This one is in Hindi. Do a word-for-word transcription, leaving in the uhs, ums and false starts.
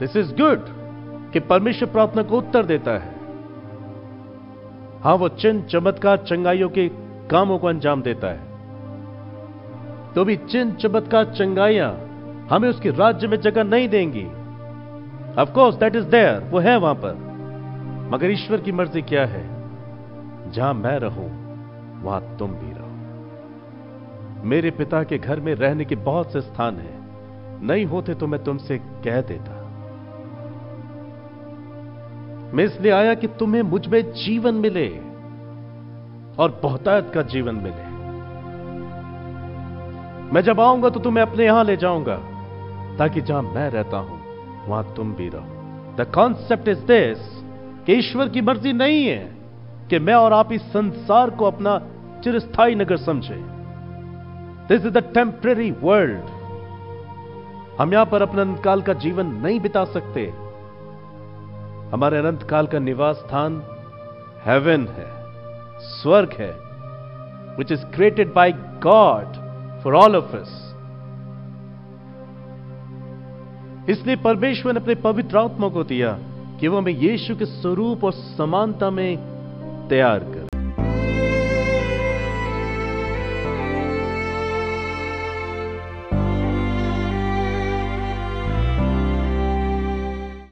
दिस इज गुड कि परमेश्वर प्रार्थना को उत्तर देता है। हां, वो चिन्ह चमत्कार चंगाइयों के कामों को अंजाम देता है। तो भी चिन्ह चमत्कार चंगाइयां हमें उसके राज्य में जगह नहीं देंगी। Of course that is there, वो है वहां पर, मगर ईश्वर की मर्जी क्या है, जहां मैं रहूं वहां तुम भी रहो। मेरे पिता के घर में रहने के बहुत से स्थान हैं, नहीं होते तो मैं तुमसे कह देता। मैं इसलिए आया कि तुम्हें मुझ में जीवन मिले और बहुतायत का जीवन मिले। मैं जब आऊंगा तो तुम्हें अपने यहां ले जाऊंगा ताकि जहां मैं रहता हूं वहां तुम भी रहो। द कॉन्सेप्ट इज दिस कि ईश्वर की मर्जी नहीं है कि मैं और आप इस संसार को अपना चिरस्थायी नगर समझे। This is the temporary world. हम यहां पर अपना अनंत काल का जीवन नहीं बिता सकते। हमारे अनंत काल का निवास स्थान हेवन है, स्वर्ग है, which is created by God for all of us. इसलिए परमेश्वर ने अपने पवित्र आत्मा को दिया कि वो हमें यीशु के स्वरूप और समानता में तैयार कर।